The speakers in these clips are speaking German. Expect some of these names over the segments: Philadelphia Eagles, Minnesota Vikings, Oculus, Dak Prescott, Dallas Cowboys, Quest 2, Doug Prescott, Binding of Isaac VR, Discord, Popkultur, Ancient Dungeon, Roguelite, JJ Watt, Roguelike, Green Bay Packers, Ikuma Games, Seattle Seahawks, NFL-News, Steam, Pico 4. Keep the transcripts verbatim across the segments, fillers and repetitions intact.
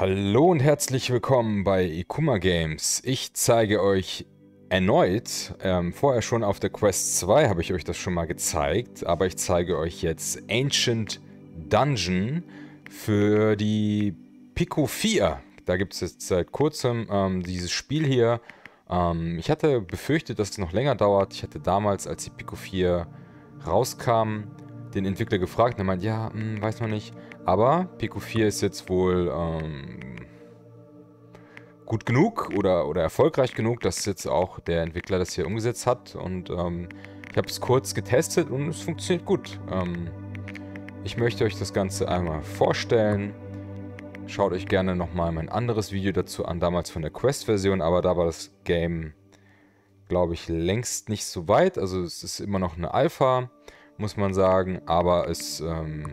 Hallo und herzlich willkommen bei Ikuma Games. Ich zeige euch erneut, ähm, vorher schon auf der Quest zwei habe ich euch das schon mal gezeigt, aber ich zeige euch jetzt Ancient Dungeon für die Pico vier. Da gibt es jetzt seit kurzem ähm, dieses Spiel hier. Ähm, ich hatte befürchtet, dass es noch länger dauert. Ich hatte damals, als die Pico vier rauskam, den Entwickler gefragt und er meint, ja, hm, weiß noch nicht. Aber Pico vier ist jetzt wohl ähm, gut genug oder, oder erfolgreich genug, dass jetzt auch der Entwickler das hier umgesetzt hat. Und ähm, ich habe es kurz getestet und es funktioniert gut. Ähm, ich möchte euch das Ganze einmal vorstellen. Schaut euch gerne nochmal mein anderes Video dazu an, damals von der Quest-Version. Aber da war das Game, glaube ich, längst nicht so weit. Also es ist immer noch eine Alpha, muss man sagen. Aber es... Ähm,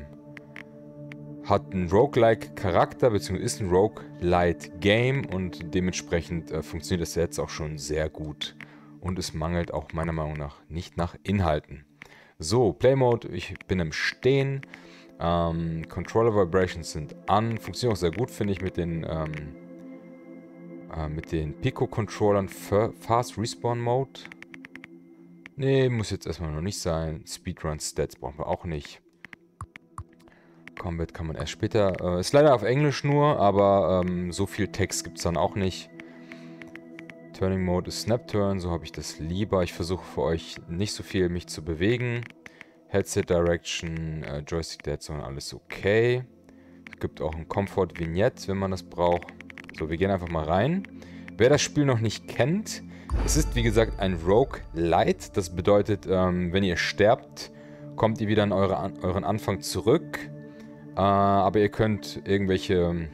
hat einen Roguelike-Charakter, beziehungsweise ist ein Roguelite-Game und dementsprechend äh, funktioniert das jetzt auch schon sehr gut. Und es mangelt auch meiner Meinung nach nicht nach Inhalten. So, Playmode, ich bin im Stehen. Ähm, Controller Vibrations sind an. Funktioniert auch sehr gut, finde ich, mit den, ähm, äh, mit den Pico-Controllern. Fast Respawn Mode. Nee, muss jetzt erstmal noch nicht sein. Speedrun-Stats brauchen wir auch nicht. Combat kann man erst später. Äh, ist leider auf Englisch nur, aber ähm, so viel Text gibt es dann auch nicht. Turning Mode ist Snap Turn, so habe ich das lieber. Ich versuche für euch nicht so viel mich zu bewegen. Headset Direction, äh, Joystick Direction, alles okay. Es gibt auch ein Comfort Vignette, wenn man das braucht. So, wir gehen einfach mal rein. Wer das Spiel noch nicht kennt, es ist wie gesagt ein Roguelite. Das bedeutet, ähm, wenn ihr sterbt, kommt ihr wieder an, eure, an euren Anfang zurück. Uh, aber ihr könnt irgendwelche,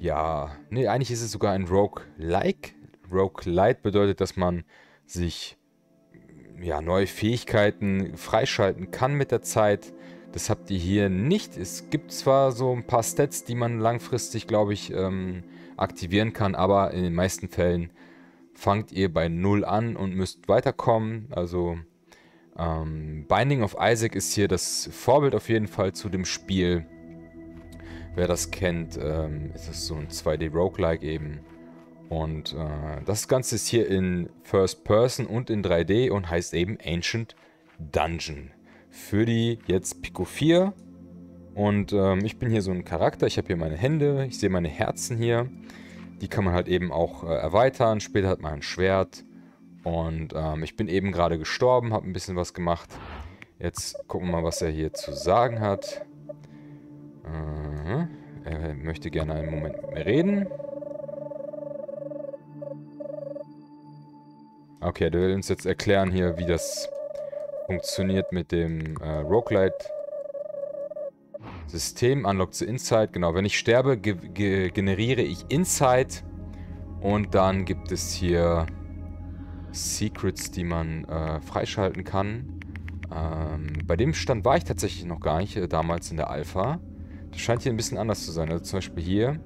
ja, nee, eigentlich ist es sogar ein Roguelike. Roguelite bedeutet, dass man sich, ja, neue Fähigkeiten freischalten kann mit der Zeit. Das habt ihr hier nicht. Es gibt zwar so ein paar Stats, die man langfristig, glaube ich, ähm, aktivieren kann, aber in den meisten Fällen fangt ihr bei null an und müsst weiterkommen, also... Ähm, Binding of Isaac ist hier das Vorbild auf jeden Fall zu dem Spiel. Wer das kennt, ähm, ist das so ein zwei D Roguelike eben. Und äh, das Ganze ist hier in First Person und in drei D und heißt eben Ancient Dungeon. Für die jetzt Pico vier. Und ähm, ich bin hier so ein Charakter, ich habe hier meine Hände, ich sehe meine Herzen hier. Die kann man halt eben auch äh, erweitern, später hat man ein Schwert. Und ähm, ich bin eben gerade gestorben, habe ein bisschen was gemacht. Jetzt gucken wir mal, was er hier zu sagen hat. Äh, er möchte gerne einen Moment mit mir reden. Okay, der will uns jetzt erklären hier, wie das funktioniert mit dem äh, Roguelite-System. Unlock the Insight. Genau, wenn ich sterbe, ge ge generiere ich Insight. Und dann gibt es hier... Secrets, die man äh, freischalten kann. Ähm, bei dem Stand war ich tatsächlich noch gar nicht, äh, damals in der Alpha. Das scheint hier ein bisschen anders zu sein. Also zum Beispiel hier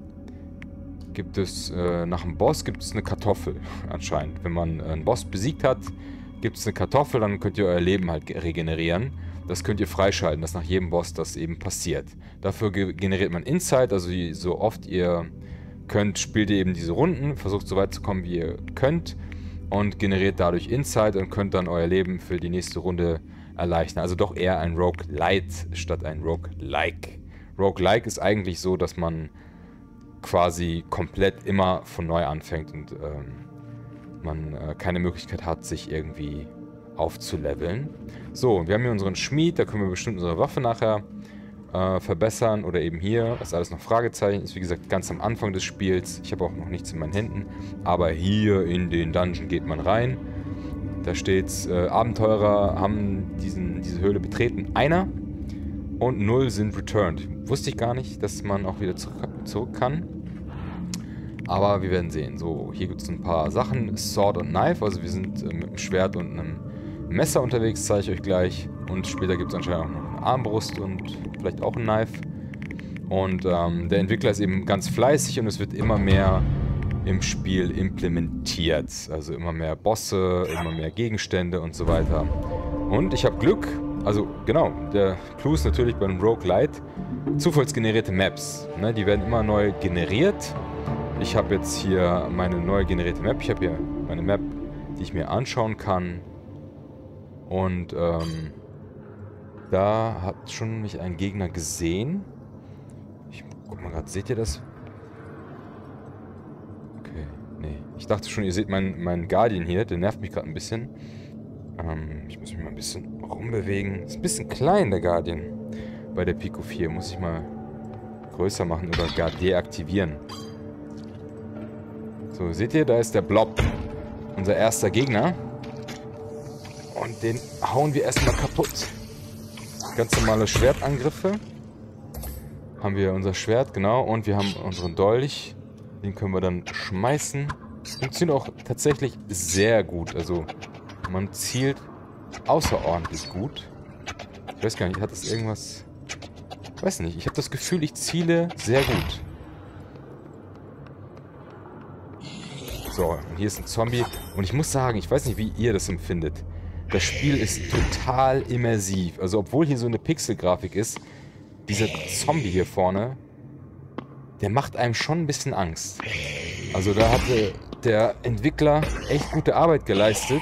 gibt es, äh, nach dem Boss gibt es eine Kartoffel anscheinend. Wenn man äh, einen Boss besiegt hat, gibt es eine Kartoffel, dann könnt ihr euer Leben halt regenerieren. Das könnt ihr freischalten, dass nach jedem Boss das eben passiert. Dafür ge generiert man Insight, also so oft ihr könnt, spielt ihr eben diese Runden, versucht so weit zu kommen, wie ihr könnt. Und generiert dadurch Insight und könnt dann euer Leben für die nächste Runde erleichtern. Also doch eher ein Roguelite statt ein Roguelike. Roguelike ist eigentlich so, dass man quasi komplett immer von neu anfängt und ähm, man äh, keine Möglichkeit hat, sich irgendwie aufzuleveln. So, wir haben hier unseren Schmied, da können wir bestimmt unsere Waffe nachher äh, verbessern. Oder eben hier, das ist alles noch Fragezeichen, ist wie gesagt ganz am Anfang des Spiels. Ich habe auch noch nichts in meinen Händen. Aber hier in den Dungeon geht man rein. Da steht's, äh, Abenteurer haben diesen, diese Höhle betreten. Einer und null sind returned. Wusste ich gar nicht, dass man auch wieder zurück, zurück kann. Aber wir werden sehen. So, hier gibt es ein paar Sachen. Sword und Knife, also wir sind äh, mit einem Schwert und einem Messer unterwegs, zeige ich euch gleich. Und später gibt es anscheinend auch noch eine Armbrust und vielleicht auch ein Knife. Und ähm, der Entwickler ist eben ganz fleißig und es wird immer mehr im Spiel implementiert. Also immer mehr Bosse, immer mehr Gegenstände und so weiter. Und ich habe Glück, Also genau, der Clou ist natürlich beim Roguelite zufallsgenerierte Maps. Ne, die werden immer neu generiert. Ich habe jetzt hier meine neu generierte Map. Ich habe hier meine Map, die ich mir anschauen kann. Und ähm, da hat schon mich ein Gegner gesehen. Ich guck mal gerade, seht ihr das? Okay, nee. Ich dachte schon, ihr seht meinen, meinen Guardian hier. Der nervt mich gerade ein bisschen. Ähm, ich muss mich mal ein bisschen rumbewegen. Ist ein bisschen klein, der Guardian. Bei der Pico vier muss ich mal größer machen oder gar deaktivieren. So, seht ihr? Da ist der Blob. Unser erster Gegner. Und den hauen wir erstmal kaputt. Ganz normale Schwertangriffe. Haben wir unser Schwert, genau. Und wir haben unseren Dolch. Den können wir dann schmeißen. Funktioniert auch tatsächlich sehr gut. Also, man zielt außerordentlich gut. Ich weiß gar nicht, hat das irgendwas... Ich weiß nicht, ich habe das Gefühl, ich ziele sehr gut. So, und hier ist ein Zombie. Und ich muss sagen, ich weiß nicht, wie ihr das empfindet. Das Spiel ist total immersiv. Also, obwohl hier so eine Pixelgrafik ist, dieser Zombie hier vorne, der macht einem schon ein bisschen Angst. Also, da hatte der Entwickler echt gute Arbeit geleistet,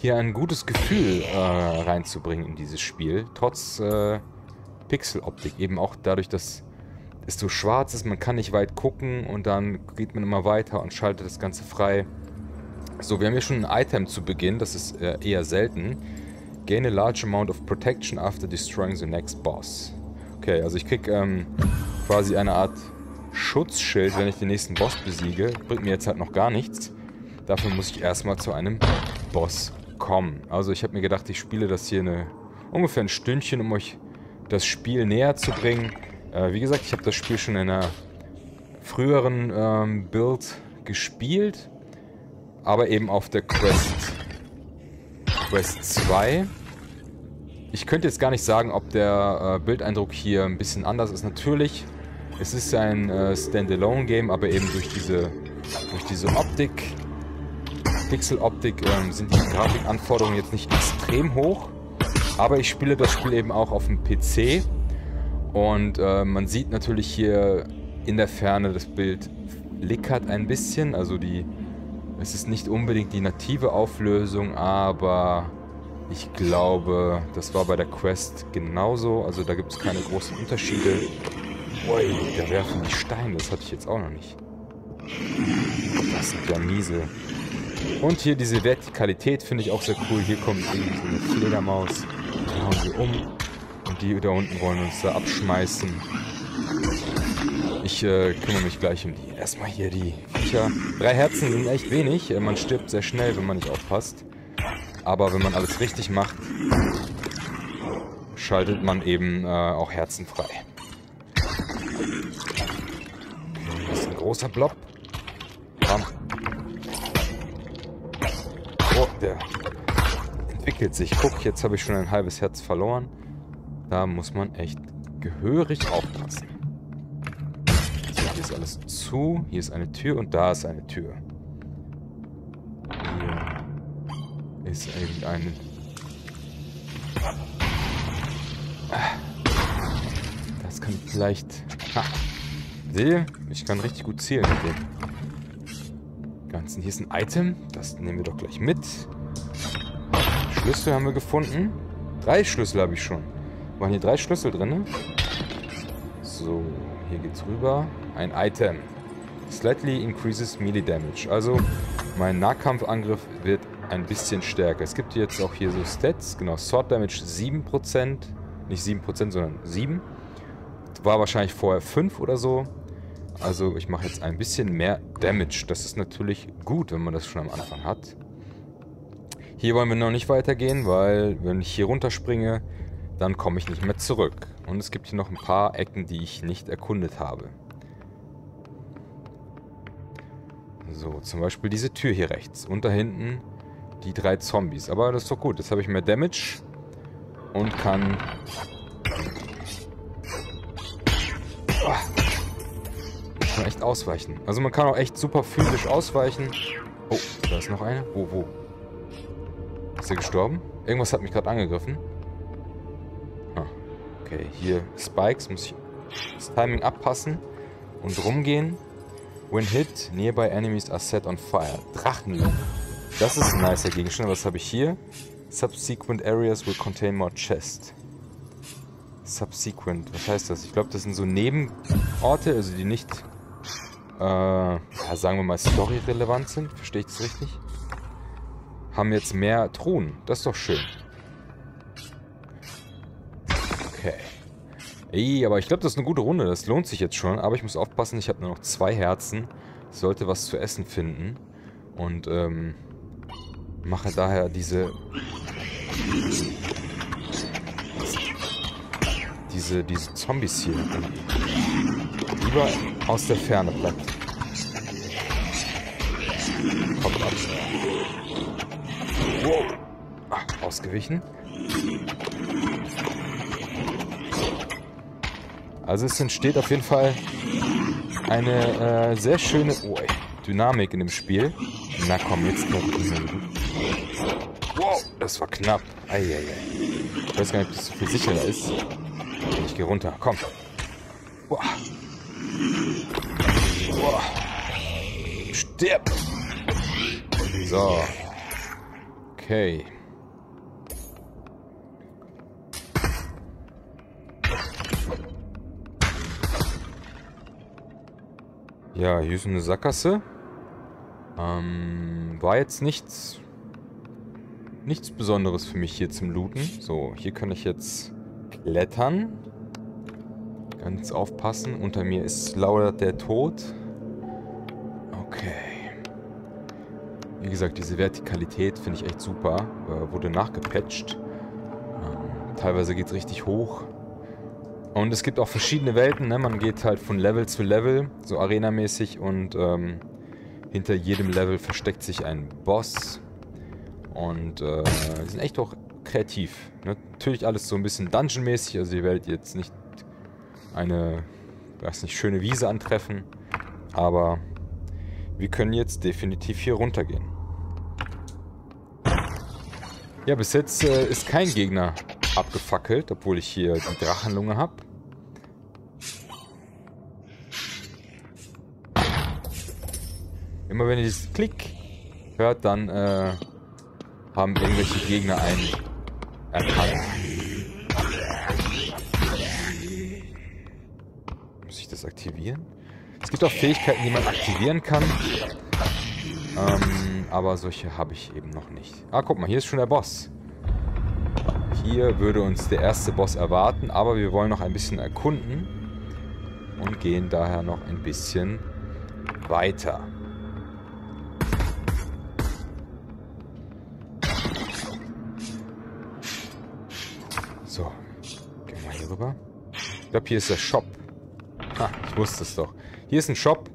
hier ein gutes Gefühl äh, reinzubringen in dieses Spiel, trotz äh, Pixeloptik. Eben auch dadurch, dass es so schwarz ist, man kann nicht weit gucken und dann geht man immer weiter und schaltet das Ganze frei. So, wir haben hier schon ein Item zu Beginn, das ist äh, eher selten. Gain a large amount of protection after destroying the next boss. Okay, also ich krieg ähm, quasi eine Art Schutzschild, wenn ich den nächsten Boss besiege. Bringt mir jetzt halt noch gar nichts. Dafür muss ich erstmal zu einem Boss kommen. Also ich habe mir gedacht, ich spiele das hier eine, ungefähr ein Stündchen, um euch das Spiel näher zu bringen. Äh, wie gesagt, ich habe das Spiel schon in einer früheren ähm, Build gespielt. Aber eben auf der Quest zwei. Ich könnte jetzt gar nicht sagen, ob der äh, Bildeindruck hier ein bisschen anders ist. Natürlich, es ist ein äh, Standalone-Game, aber eben durch diese, durch diese Optik, Pixel-Optik, ähm, sind die Grafikanforderungen jetzt nicht extrem hoch. Aber ich spiele das Spiel eben auch auf dem P C. Und äh, man sieht natürlich hier in der Ferne, das Bild flickert ein bisschen, also die... Es ist nicht unbedingt die native Auflösung, aber ich glaube, das war bei der Quest genauso. Also da gibt es keine großen Unterschiede. Ui, da werfen die Steine, das hatte ich jetzt auch noch nicht. Das sind ja miese. Und hier diese Vertikalität finde ich auch sehr cool. Hier kommt irgendwie so eine Fledermaus, die hauen sie um und die da unten wollen uns da abschmeißen. Ich äh, kümmere mich gleich um die. Erstmal hier die Viecher. Drei Herzen sind echt wenig. Man stirbt sehr schnell, wenn man nicht aufpasst. Aber wenn man alles richtig macht, schaltet man eben äh, auch Herzen frei. Das ist ein großer Blob. Bam. Oh, der entwickelt sich. Guck, jetzt habe ich schon ein halbes Herz verloren. Da muss man echt gehörig aufpassen. Hier ist alles zu. Hier ist eine Tür und da ist eine Tür. Hier ist irgendein... Das kann vielleicht... Ha! Seht ihr? Ich kann richtig gut zielen mit dem Ganzen. Hier ist ein Item. Das nehmen wir doch gleich mit. Schlüssel haben wir gefunden. Drei Schlüssel habe ich schon. Waren hier drei Schlüssel drin? So, hier geht's rüber. Ein Item. Slightly increases melee damage. Also, mein Nahkampfangriff wird ein bisschen stärker. Es gibt jetzt auch hier so Stats. Genau, Sword Damage sieben Prozent. Nicht sieben Prozent, sondern sieben. War wahrscheinlich vorher fünf oder so. Also, ich mache jetzt ein bisschen mehr Damage. Das ist natürlich gut, wenn man das schon am Anfang hat. Hier wollen wir noch nicht weitergehen, weil wenn ich hier runterspringe, dann komme ich nicht mehr zurück. Und es gibt hier noch ein paar Ecken, die ich nicht erkundet habe. So, zum Beispiel diese Tür hier rechts. Und da hinten die drei Zombies. Aber das ist doch gut. Jetzt habe ich mehr Damage und kann... Ich kann echt ausweichen. Also man kann auch echt super physisch ausweichen. Oh, da ist noch eine. Wo, wo? Ist der gestorben? Irgendwas hat mich gerade angegriffen. Okay, hier Spikes, muss ich das Timing abpassen und rumgehen. When hit, nearby enemies are set on fire. Drachenloch. Das ist ein nicer Gegenstand. Was habe ich hier? Subsequent areas will contain more chests. Subsequent, was heißt das? Ich glaube, das sind so Nebenorte, also die nicht, äh, ja, sagen wir mal, storyrelevant sind. Verstehe ich das richtig? Haben jetzt mehr Truhen. Das ist doch schön. Okay. Ey, aber ich glaube, das ist eine gute Runde. Das lohnt sich jetzt schon. Aber ich muss aufpassen, ich habe nur noch zwei Herzen. Ich sollte was zu essen finden. Und, ähm, mache daher diese... Diese, diese Zombies hier. Lieber aus der Ferne bleibt. Kommt ab. Wow. Ach, ausgewichen. Also es entsteht auf jeden Fall eine äh, sehr schöne oh, ey, Dynamik in dem Spiel. Na komm, jetzt kommt diese. Wow, das war knapp. Ei, ei, ei. Ich weiß gar nicht, ob das so viel sicherer ist. Ich gehe runter, komm. Boah. Boah. Stirb. So. Okay. Ja, hier ist eine Sackgasse. Ähm, war jetzt nichts... Nichts Besonderes für mich hier zum Looten. So, hier kann ich jetzt klettern. Ganz aufpassen. Unter mir ist lauert der Tod. Okay. Wie gesagt, diese Vertikalität finde ich echt super. Äh, wurde nachgepatcht. Ähm, teilweise geht es richtig hoch. Und es gibt auch verschiedene Welten. Ne? Man geht halt von Level zu Level. So arenamäßig. Und ähm, hinter jedem Level versteckt sich ein Boss. Und äh, die sind echt auch kreativ. Ne? Natürlich alles so ein bisschen Dungeon-mäßig. Also ihr werdet jetzt nicht eine, weiß nicht, schöne Wiese antreffen. Aber wir können jetzt definitiv hier runtergehen. Ja, bis jetzt äh, ist kein Gegner abgefackelt, obwohl ich hier die Drachenlunge habe. Immer wenn ihr dieses Klick hört, dann äh, haben irgendwelche Gegner einen erkannt. Muss ich das aktivieren? Es gibt auch Fähigkeiten, die man aktivieren kann. Ähm, aber solche habe ich eben noch nicht. Ah, guck mal, hier ist schon der Boss. Hier würde uns der erste Boss erwarten, aber wir wollen noch ein bisschen erkunden und gehen daher noch ein bisschen weiter. So, gehen wir hier rüber. Ich glaube, hier ist der Shop. Ha, ich wusste es doch. Hier ist ein Shop.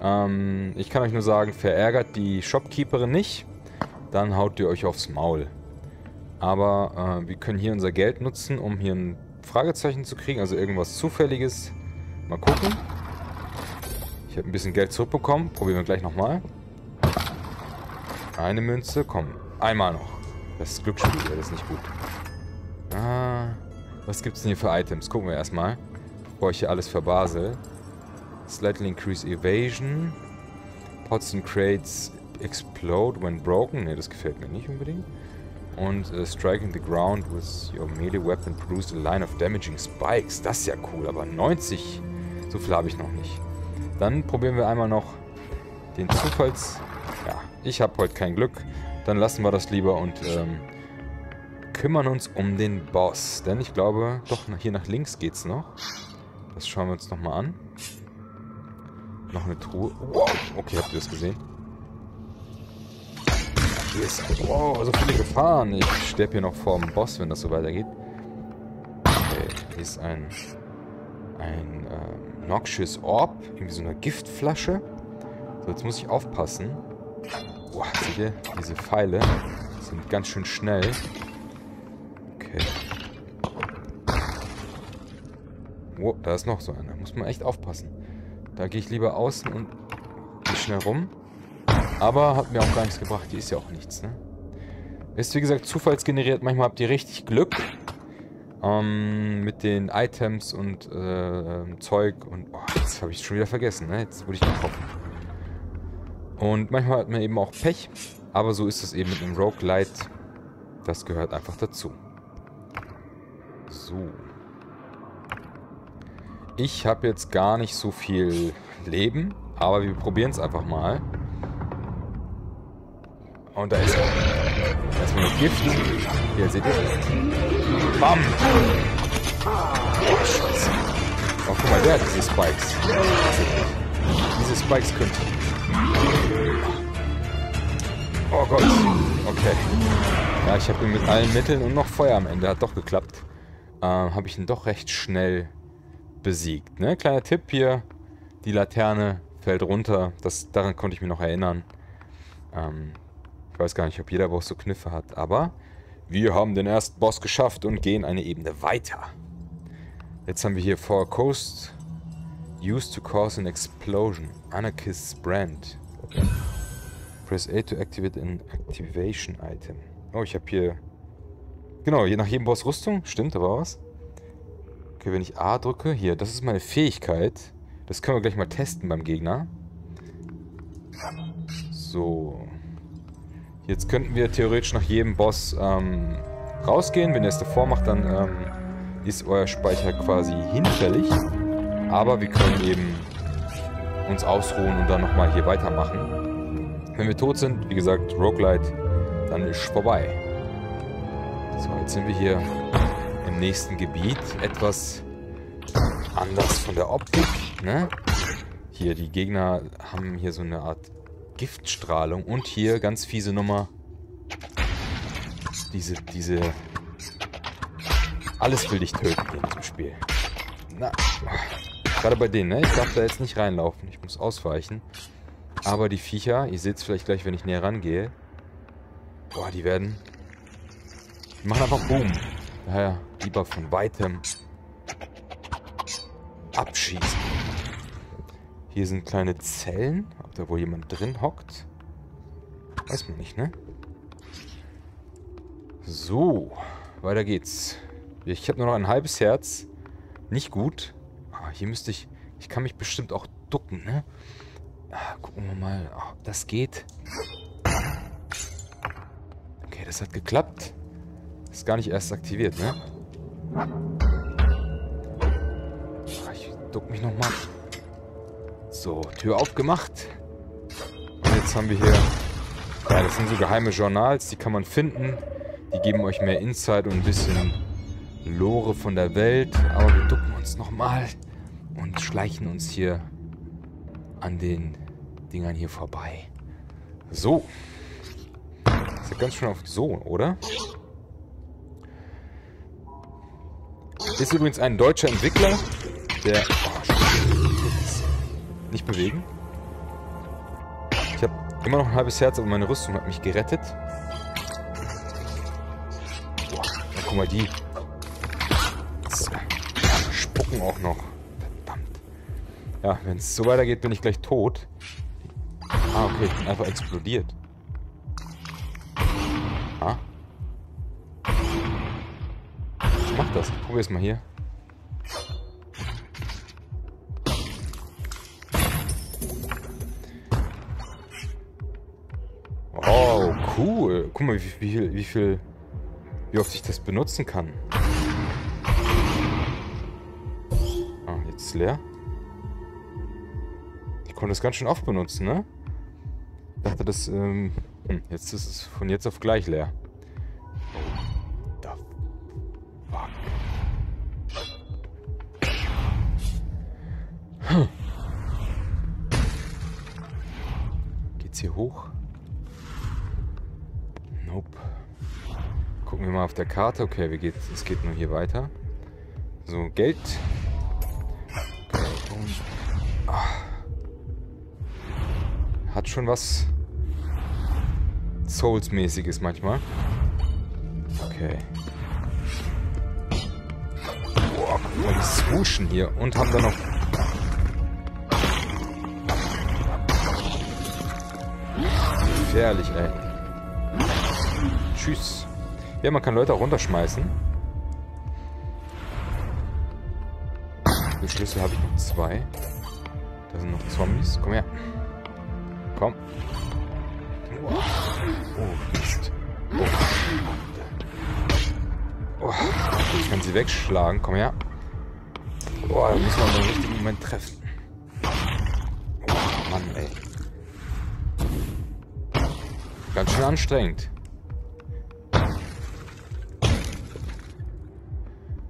Ähm, ich kann euch nur sagen, verärgert die Shopkeeperin nicht, dann haut ihr euch aufs Maul. Aber äh, wir können hier unser Geld nutzen, um hier ein Fragezeichen zu kriegen, also irgendwas Zufälliges. Mal gucken. Ich habe ein bisschen Geld zurückbekommen. Probieren wir gleich nochmal. Eine Münze, komm. Einmal noch. Das ist Glücksspiel, das ist nicht gut. Ah, was gibt es denn hier für Items? Gucken wir erstmal. Bevor ich hier alles verbasel. Slightly increase evasion. Pots and crates explode when broken. Ne, das gefällt mir nicht unbedingt. Und uh, striking the ground with your melee weapon produced a line of damaging spikes. Das ist ja cool, aber neunzig. So viel habe ich noch nicht. Dann probieren wir einmal noch den Zufalls... Ja, ich habe heute kein Glück. Dann lassen wir das lieber und ähm, kümmern uns um den Boss. Denn ich glaube, doch, hier nach links geht's noch. Das schauen wir uns nochmal an. Noch eine Truhe. Wow, okay, habt ihr das gesehen? Wow, so viele Gefahren. Ich sterbe hier noch vor dem Boss, wenn das so weitergeht. Okay, hier ist ein, ein äh, Noxious Orb. Irgendwie so eine Giftflasche. So, jetzt muss ich aufpassen. Wow, seht ihr? Diese Pfeile sind ganz schön schnell. Okay. Wow, da ist noch so einer. Muss man echt aufpassen. Da gehe ich lieber außen und gehe schnell rum. Aber hat mir auch gar nichts gebracht. Die ist ja auch nichts, ne? Ist wie gesagt zufallsgeneriert. Manchmal habt ihr richtig Glück. Ähm, mit den Items und äh, Zeug und... Oh, jetzt habe ich es schon wieder vergessen, ne? Jetzt wurde ich getroffen. Und manchmal hat man eben auch Pech, aber so ist es eben mit dem Roguelite. Das gehört einfach dazu. So. Ich habe jetzt gar nicht so viel Leben, aber wir probieren es einfach mal. Und da ist erstmal nur Gift. Hier, seht ihr? Bam! Oh, Scheiße. Oh, guck mal, der hat diese Spikes. Diese Spikes könnte... Oh Gott. Okay. Ja, ich habe ihn mit allen Mitteln und noch Feuer am Ende. Hat doch geklappt. Ähm, habe ich ihn doch recht schnell besiegt. Ne? Kleiner Tipp hier. Die Laterne fällt runter. Das, daran konnte ich mich noch erinnern. Ähm... Ich weiß gar nicht, ob jeder Boss so Kniffe hat, aber wir haben den ersten Boss geschafft und gehen eine Ebene weiter. Jetzt haben wir hier Four Coast used to cause an explosion. Anarchist's Brand. Okay. Press A to activate an activation item. Oh, ich habe hier... Genau, je nach jedem Boss Rüstung. Stimmt, aber was? Okay, wenn ich A drücke, hier, das ist meine Fähigkeit. Das können wir gleich mal testen beim Gegner. So... Jetzt könnten wir theoretisch nach jedem Boss ähm, rausgehen. Wenn ihr es davor macht, dann ähm, ist euer Speicher quasi hinfällig. Aber wir können eben uns ausruhen und dann nochmal hier weitermachen. Wenn wir tot sind, wie gesagt, Roguelite, dann ist vorbei. So, jetzt sind wir hier im nächsten Gebiet. Etwas anders von der Optik, ne? Hier, die Gegner haben hier so eine Art... Giftstrahlung und hier ganz fiese Nummer. Diese, diese. Alles will dich töten hier in diesem Spiel. Na, gerade bei denen, ne? Ich darf da jetzt nicht reinlaufen. Ich muss ausweichen. Aber die Viecher, ihr seht es vielleicht gleich, wenn ich näher rangehe. Boah, die werden. Die machen einfach Boom. Daher lieber von weitem abschießen. Hier sind kleine Zellen. Da wo jemand drin hockt. Weiß man nicht, ne? So, weiter geht's. Ich habe nur noch ein halbes Herz. Nicht gut. Ah, hier müsste ich... Ich kann mich bestimmt auch ducken, ne? Ah, gucken wir mal, ob das geht. Okay, das hat geklappt. Ist gar nicht erst aktiviert, ne? Ah, ich duck mich nochmal. So, Tür aufgemacht. Jetzt haben wir hier, ja, das sind so geheime Journals, die kann man finden. Die geben euch mehr Insight und ein bisschen Lore von der Welt. Aber wir ducken uns nochmal und schleichen uns hier an den Dingern hier vorbei. So. Ist ja ganz schön auf so, oder? Ist übrigens ein deutscher Entwickler, der... Oh, nicht bewegen. Ich habe immer noch ein halbes Herz, aber meine Rüstung hat mich gerettet. Boah, na, guck mal, die spucken auch noch. Verdammt. Ja, wenn es so weitergeht, bin ich gleich tot. Ah, okay, ich bin einfach explodiert. Ah. Ich mach das. Ich probier's mal hier. Cool. Guck mal, wie, wie viel, wie viel, wie oft ich das benutzen kann. Ah, jetzt ist es leer. Ich konnte das ganz schön oft benutzen, ne? Ich dachte, das, ähm, jetzt ist es von jetzt auf gleich leer. What the fuck? Hm. Geht's hier hoch? Gucken wir mal auf der Karte. Okay, wie geht's? Es geht nur hier weiter. So, Geld. Hat schon was Souls-mäßiges manchmal. Okay. Boah, guck mal, die swooshen hier. Und haben da noch... Gefährlich, ey. Tschüss. Ja, man kann Leute auch runterschmeißen. Den Schlüssel habe ich noch zwei. Da sind noch Zombies. Komm her. Komm. Oh, oh Mist. Oh. Oh. Ich kann sie wegschlagen. Komm her. Oh, da muss man im richtigen Moment treffen. Oh Mann, ey. Ganz schön anstrengend.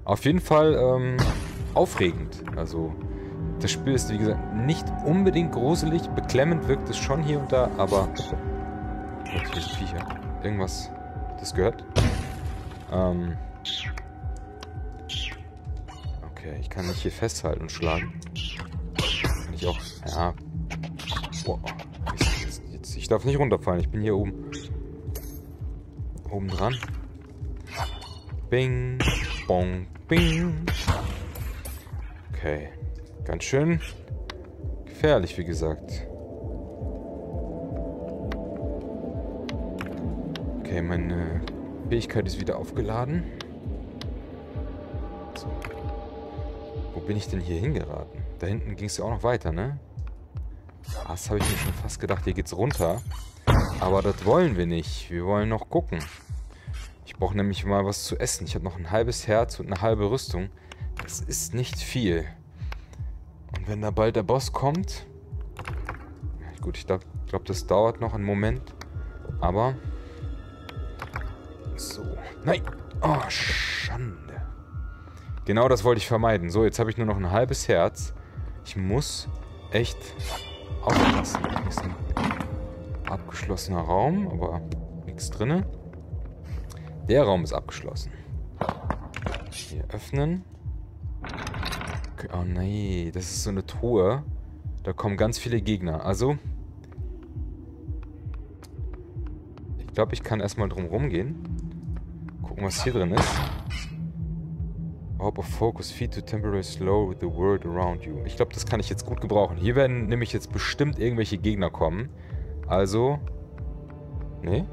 Auf jeden Fall ähm, aufregend. Also das Spiel ist, wie gesagt, nicht unbedingt gruselig. Beklemmend wirkt es schon hier und da, aber... Natürlich Viecher. Irgendwas, das gehört. Ähm... Okay, ich kann mich hier festhalten und schlagen. Kann ich auch... Ja... Oh, jetzt, jetzt, ich darf nicht runterfallen, ich bin hier oben. Oben dran. Bing, bong, bing. Okay. Ganz schön gefährlich, wie gesagt. Okay, meine Fähigkeit ist wieder aufgeladen. So. Wo bin ich denn hier hingeraten? Da hinten ging es ja auch noch weiter, ne? Das habe ich mir schon fast gedacht, hier geht's runter. Aber das wollen wir nicht. Wir wollen noch gucken. Ich brauche nämlich mal was zu essen. Ich habe noch ein halbes Herz und eine halbe Rüstung. Das ist nicht viel. Und wenn da bald der Boss kommt... Gut, ich glaube, glaub, das dauert noch einen Moment. Aber... So. Nein! Oh, Schande. Genau das wollte ich vermeiden. So, jetzt habe ich nur noch ein halbes Herz. Ich muss echt aufpassen. Hier ist ein abgeschlossener Raum, aber nichts drin. Der Raum ist abgeschlossen. Hier öffnen. Oh nee, das ist so eine Truhe. Da kommen ganz viele Gegner. Also, ich glaube, ich kann erstmal drum rumgehen. Gucken, was hier drin ist. Orb of Focus, feed to temporarily slow the world around you. Ich glaube, das kann ich jetzt gut gebrauchen. Hier werden nämlich jetzt bestimmt irgendwelche Gegner kommen. Also, nee.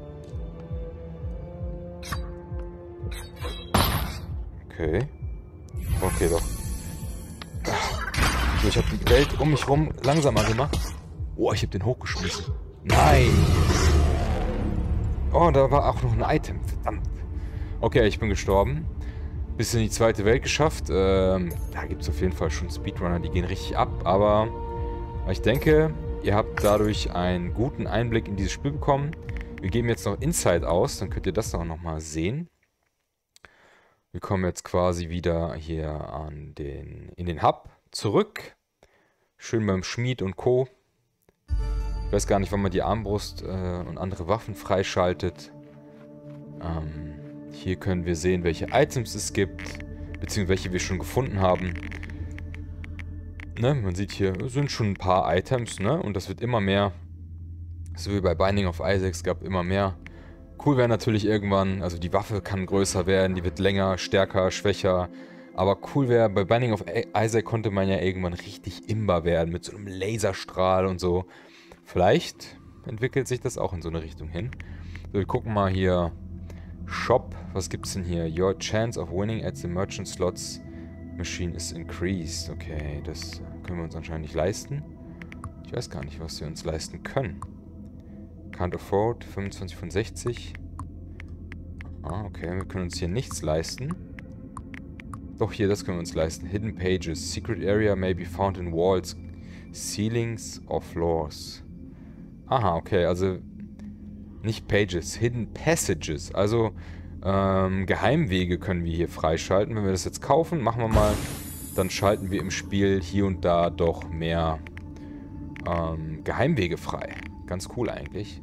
Okay. Okay, doch. Ich habe die Welt um mich rum langsamer gemacht. Oh, ich habe den hochgeschmissen. Nein! Oh, da war auch noch ein Item. Verdammt. Okay, ich bin gestorben. Bis in die zweite Welt geschafft. Ähm, da gibt es auf jeden Fall schon Speedrunner, die gehen richtig ab. Aber ich denke, ihr habt dadurch einen guten Einblick in dieses Spiel bekommen. Wir geben jetzt noch Inside aus, dann könnt ihr das auch nochmal sehen. Wir kommen jetzt quasi wieder hier an den, in den Hub zurück. Schön beim Schmied und Co. Ich weiß gar nicht, wann man die Armbrust äh, und andere Waffen freischaltet. Ähm, hier können wir sehen, welche Items es gibt, beziehungsweise welche wir schon gefunden haben. Ne, man sieht hier, es sind schon ein paar Items, ne? Und das wird immer mehr. So wie bei Binding of Isaac, es gab immer mehr. Cool wäre natürlich irgendwann, also die Waffe kann größer werden, die wird länger, stärker, schwächer. Aber cool wäre, bei Binding of Isaac konnte man ja irgendwann richtig imbar werden, mit so einem Laserstrahl und so. Vielleicht entwickelt sich das auch in so eine Richtung hin. So, wir gucken mal hier. Shop, was gibt's denn hier? Your chance of winning at the merchant slots machine is increased. Okay, das können wir uns anscheinend nicht leisten. Ich weiß gar nicht, was wir uns leisten können. Can't afford, fünfundzwanzig von sechzig. Ah, okay, wir können uns hier nichts leisten. Doch, hier, das können wir uns leisten. Hidden Pages. Secret area may be found in walls, ceilings or floors. Aha, okay, also nicht Pages, Hidden Passages. Also ähm, Geheimwege können wir hier freischalten. Wenn wir das jetzt kaufen, machen wir mal, dann schalten wir im Spiel hier und da doch mehr ähm, Geheimwege frei. Ganz cool eigentlich.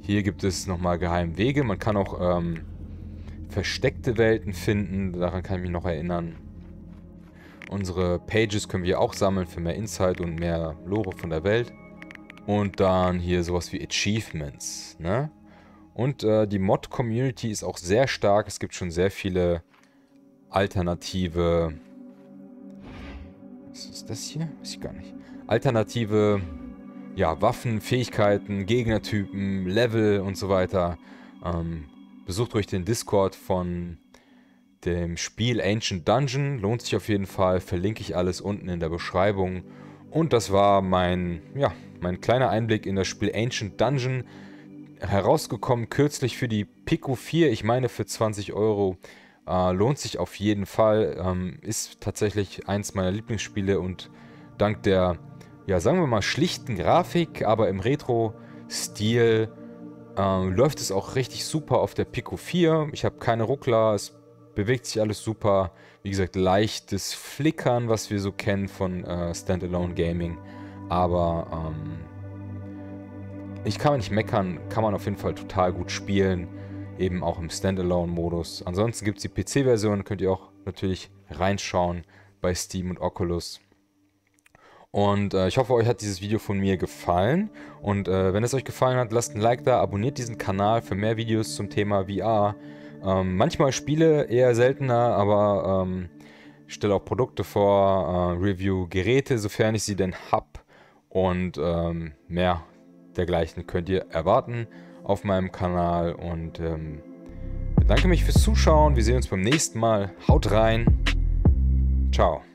Hier gibt es nochmal Geheimwege. Man kann auch ähm, versteckte Welten finden. Daran kann ich mich noch erinnern. Unsere Pages können wir auch sammeln für mehr Insight und mehr Lore von der Welt. Und dann hier sowas wie Achievements. Ne? Und äh, die Mod-Community ist auch sehr stark. Es gibt schon sehr viele alternative... Was ist das hier? Weiß ich gar nicht. Alternative... Ja, Waffen, Fähigkeiten, Gegnertypen, Level und so weiter. Ähm, besucht ruhig den Discord von dem Spiel Ancient Dungeon. Lohnt sich auf jeden Fall, verlinke ich alles unten in der Beschreibung. Und das war mein, ja, mein kleiner Einblick in das Spiel Ancient Dungeon. Herausgekommen kürzlich für die Pico vier, ich meine für zwanzig Euro. Äh, lohnt sich auf jeden Fall. Ähm, ist tatsächlich eins meiner Lieblingsspiele und dank der, ja, sagen wir mal, schlichten Grafik, aber im Retro-Stil äh, läuft es auch richtig super auf der Pico vier. Ich habe keine Ruckler, es bewegt sich alles super. Wie gesagt, leichtes Flickern, was wir so kennen von äh, Standalone Gaming. Aber ähm, ich kann nicht meckern, kann man auf jeden Fall total gut spielen. Eben auch im Standalone-Modus. Ansonsten gibt es die P C-Version, könnt ihr auch natürlich reinschauen bei Steam und Oculus. Und äh, ich hoffe, euch hat dieses Video von mir gefallen. Und äh, wenn es euch gefallen hat, lasst ein Like da, abonniert diesen Kanal für mehr Videos zum Thema V R. Ähm, manchmal Spiele, eher seltener, aber ähm, ich stelle auch Produkte vor, äh, Review Geräte, sofern ich sie denn hab. Und ähm, mehr dergleichen könnt ihr erwarten auf meinem Kanal. Und ähm, bedanke mich fürs Zuschauen. Wir sehen uns beim nächsten Mal. Haut rein. Ciao.